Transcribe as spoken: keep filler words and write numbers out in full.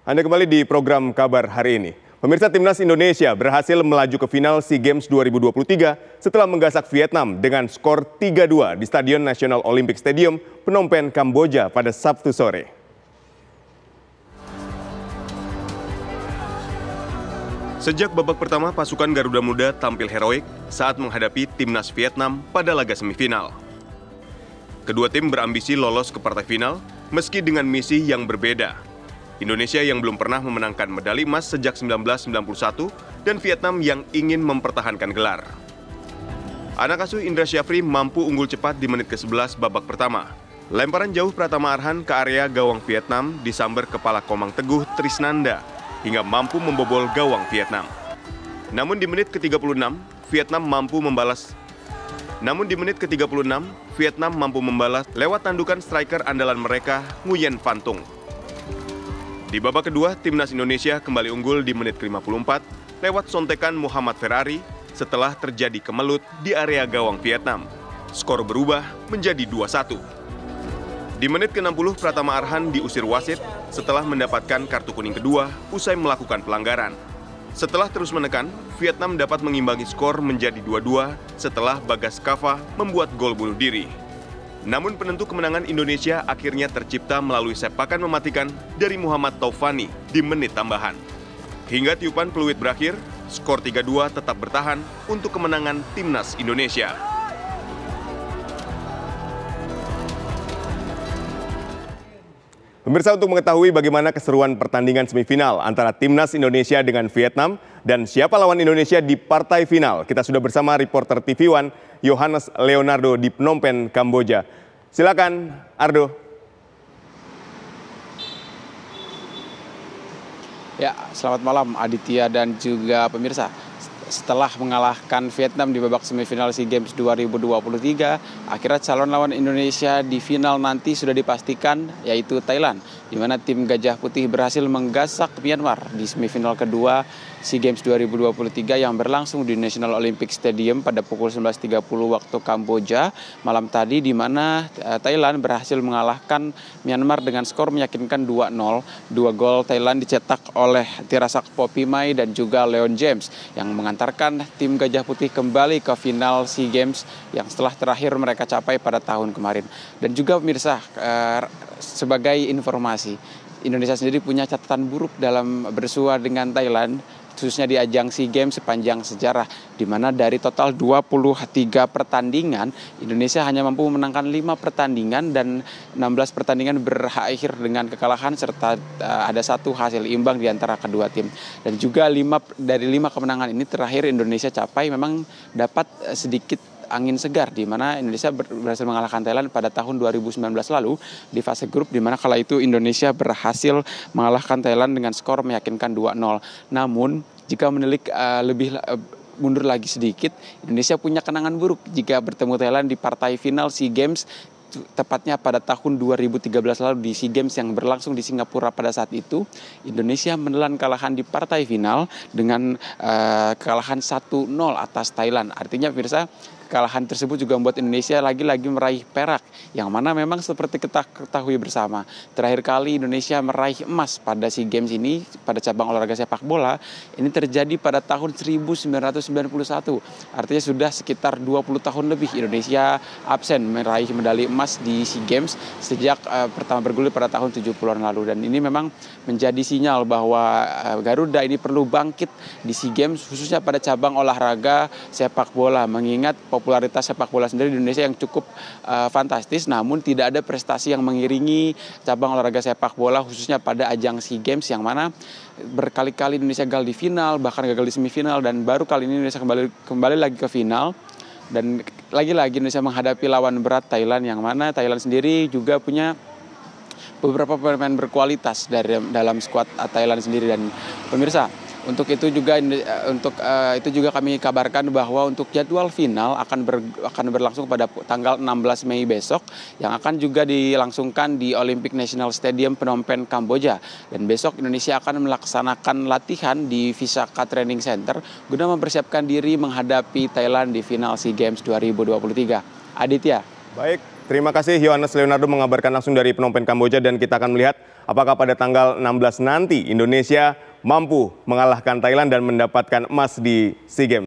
Anda kembali di program Kabar hari ini. Pemirsa, Timnas Indonesia berhasil melaju ke final SEA Games dua ribu dua puluh tiga setelah menggasak Vietnam dengan skor tiga dua di Stadion National Olympic Stadium Phnom Penh, Kamboja pada Sabtu sore. Sejak babak pertama, pasukan Garuda Muda tampil heroik saat menghadapi Timnas Vietnam pada laga semifinal. Kedua tim berambisi lolos ke partai final meski dengan misi yang berbeda. Indonesia yang belum pernah memenangkan medali emas sejak seribu sembilan ratus sembilan puluh satu dan Vietnam yang ingin mempertahankan gelar. Anak asuh Indra Syafri mampu unggul cepat di menit ke sebelas babak pertama. Lemparan jauh Pratama Arhan ke area gawang Vietnam disambar kepala Komang Teguh Trisnanda hingga mampu membobol gawang Vietnam. Namun di menit ke-36 Vietnam mampu membalas Namun di menit ke-36 Vietnam mampu membalas lewat tandukan striker andalan mereka Nguyen Phan Tung. Di babak kedua, Timnas Indonesia kembali unggul di menit ke-lima puluh empat lewat sontekan Muhammad Ferrari setelah terjadi kemelut di area gawang Vietnam. Skor berubah menjadi dua satu. Di menit ke-enam puluh, Pratama Arhan diusir wasit setelah mendapatkan kartu kuning kedua usai melakukan pelanggaran. Setelah terus menekan, Vietnam dapat mengimbangi skor menjadi dua dua setelah Bagas Kava membuat gol bunuh diri. Namun penentu kemenangan Indonesia akhirnya tercipta melalui sepakan mematikan dari Muhammad Taufani di menit tambahan. Hingga tiupan peluit berakhir, skor tiga dua tetap bertahan untuk kemenangan Timnas Indonesia. Pemirsa, untuk mengetahui bagaimana keseruan pertandingan semifinal antara Timnas Indonesia dengan Vietnam dan siapa lawan Indonesia di partai final, kita sudah bersama reporter T V One Johannes Leonardo di Phnom Penh, Kamboja. Silakan, Ardo. Ya, selamat malam Aditya dan juga pemirsa. Setelah mengalahkan Vietnam di babak semifinal SEA Games dua ribu dua puluh tiga, akhirnya calon lawan Indonesia di final nanti sudah dipastikan, yaitu Thailand, di mana tim Gajah Putih berhasil menggasak Myanmar di semifinal kedua SEA Games dua ribu dua puluh tiga yang berlangsung di National Olympic Stadium pada pukul sebelas tiga puluh waktu Kamboja malam tadi, di mana Thailand berhasil mengalahkan Myanmar dengan skor meyakinkan dua nol. Dua gol Thailand dicetak oleh Tirasak Popimai dan juga Leon James yang mengantarkan tim Gajah Putih kembali ke final SEA Games yang setelah terakhir mereka capai pada tahun kemarin. Dan juga pemirsa, eh, sebagai informasi, Indonesia sendiri punya catatan buruk dalam bersua dengan Thailand, khususnya di ajang SEA Games sepanjang sejarah, di mana dari total dua puluh tiga pertandingan, Indonesia hanya mampu memenangkan lima pertandingan dan enam belas pertandingan berakhir dengan kekalahan, serta uh, ada satu hasil imbang di antara kedua tim. Dan juga lima, dari lima kemenangan ini terakhir Indonesia capai memang dapat uh, sedikit angin segar, di mana Indonesia berhasil mengalahkan Thailand pada tahun dua ribu sembilan belas lalu di fase grup, di mana kala itu Indonesia berhasil mengalahkan Thailand dengan skor meyakinkan dua nol. Namun jika menilik uh, lebih uh, mundur lagi sedikit, Indonesia punya kenangan buruk jika bertemu Thailand di partai final SEA Games, tepatnya pada tahun dua ribu tiga belas lalu di SEA Games yang berlangsung di Singapura. Pada saat itu Indonesia menelan kekalahan di partai final dengan uh, kekalahan satu nol atas Thailand. Artinya pemirsa, kekalahan tersebut juga membuat Indonesia lagi-lagi meraih perak, yang mana memang seperti kita ketahui bersama, terakhir kali Indonesia meraih emas pada SEA Games ini pada cabang olahraga sepak bola ini terjadi pada tahun seribu sembilan ratus sembilan puluh satu. Artinya sudah sekitar dua puluh tahun lebih Indonesia absen meraih medali emas di SEA Games sejak uh, pertama bergulir pada tahun tujuh puluhan lalu. Dan ini memang menjadi sinyal bahwa uh, Garuda ini perlu bangkit di SEA Games, khususnya pada cabang olahraga sepak bola, mengingat popularitas sepak bola sendiri di Indonesia yang cukup uh, fantastis, namun tidak ada prestasi yang mengiringi cabang olahraga sepak bola khususnya pada ajang SEA Games, yang mana berkali-kali Indonesia gagal di final, bahkan gagal di semifinal, dan baru kali ini Indonesia kembali kembali lagi ke final. Dan lagi-lagi Indonesia menghadapi lawan berat Thailand, yang mana Thailand sendiri juga punya beberapa pemain berkualitas dari dalam skuad Thailand sendiri. Dan pemirsa, Untuk itu juga untuk uh, itu juga kami kabarkan bahwa untuk jadwal final akan ber, akan berlangsung pada tanggal enam belas Mei besok, yang akan juga dilangsungkan di Olympic National Stadium Phnom Penh, Kamboja. Dan besok Indonesia akan melaksanakan latihan di Visaka Training Center guna mempersiapkan diri menghadapi Thailand di final SEA Games dua ribu dua puluh tiga. Aditya. Baik. Terima kasih Johannes Leonardo mengabarkan langsung dari Phnom Penh, Kamboja, dan kita akan melihat apakah pada tanggal enam belas nanti Indonesia mampu mengalahkan Thailand dan mendapatkan emas di SEA Games.